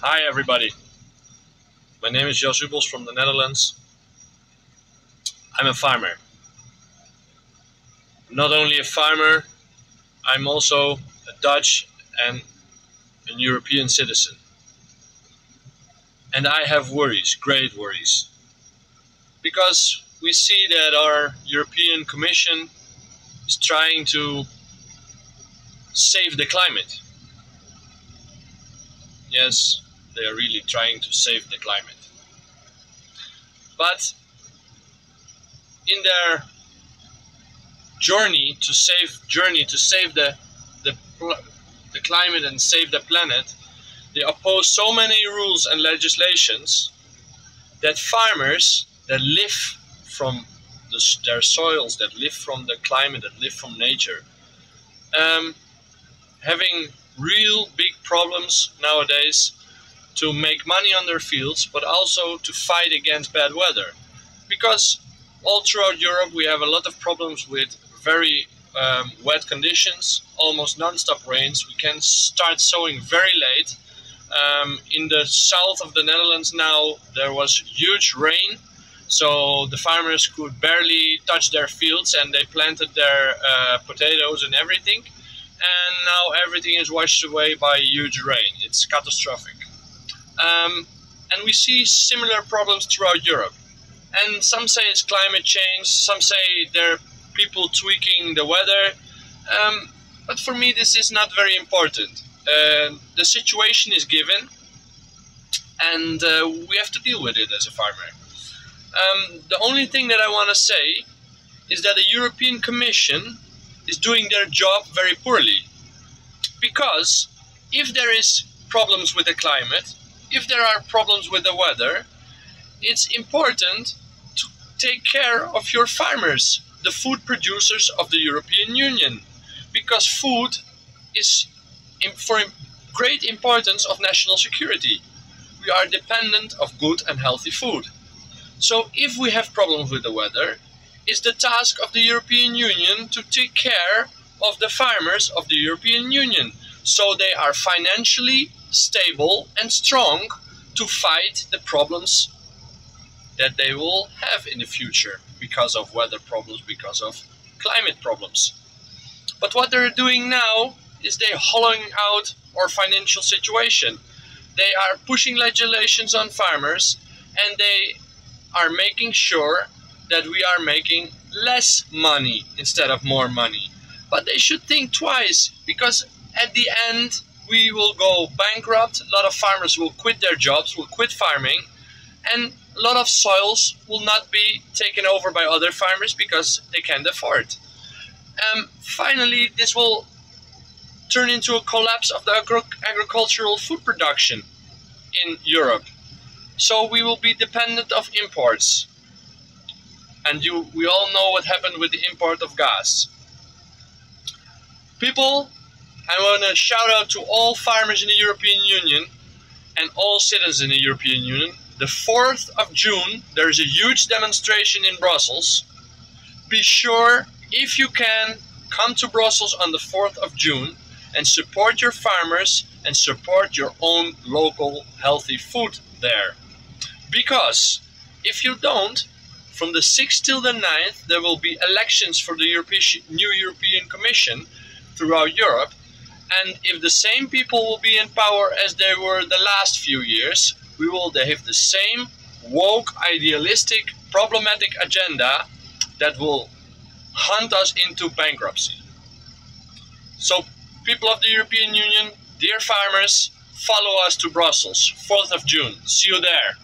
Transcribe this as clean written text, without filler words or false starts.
Hi everybody, my name is Jos from the Netherlands. I'm a farmer. I'm not only a farmer, I'm also a Dutch and a European citizen. And I have worries, great worries. Because we see that our European Commission is trying to save the climate. Yes, they are really trying to save the climate. But in their journey to save the climate and save the planet, they oppose so many rules and legislations that farmers that live from their soils, that live from the climate, that live from nature, having real big problems nowadays to make money on their fields, but also to fight against bad weather. Because all throughout Europe we have a lot of problems with very wet conditions, almost non-stop rains. We can start sowing very late. In the south of the Netherlands now there was huge rain, so the farmers could barely touch their fields and they planted their potatoes and everything. And now everything is washed away by huge rain. It's catastrophic. And we see similar problems throughout Europe. And some say it's climate change, some say there are people tweaking the weather. But for me this is not very important. The situation is given and we have to deal with it as a farmer. The only thing that I want to say is that the European Commission is doing their job very poorly, because if there is problems with the climate, if there are problems with the weather, it's important to take care of your farmers, the food producers of the European Union, because food is for great importance of national security. We are dependent of good and healthy food. So if we have problems with the weather, it's the task of the European Union to take care of the farmers of the European Union, so they are financially stable and strong to fight the problems that they will have in the future because of weather problems, because of climate problems. But what they're doing now is they're hollowing out our financial situation. They are pushing legislations on farmers and they are making sure that we are making less money instead of more money. But they should think twice, because at the end we will go bankrupt, a lot of farmers will quit their jobs, will quit farming, and a lot of soils will not be taken over by other farmers because they can't afford. Finally, this will turn into a collapse of the agricultural food production in Europe. So we will be dependent of imports. And we all know what happened with the import of gas. People, I want to shout out to all farmers in the European Union and all citizens in the European Union. The 4th of June, there is a huge demonstration in Brussels. Be sure, if you can, come to Brussels on the 4th of June and support your farmers and support your own local healthy food there. Because if you don't, from the 6th till the 9th, there will be elections for the new European Commission throughout Europe. And if the same people will be in power as they were the last few years, we will have the same woke, idealistic, problematic agenda that will hunt us into bankruptcy. So, people of the European Union, dear farmers, follow us to Brussels, 4th of June. See you there.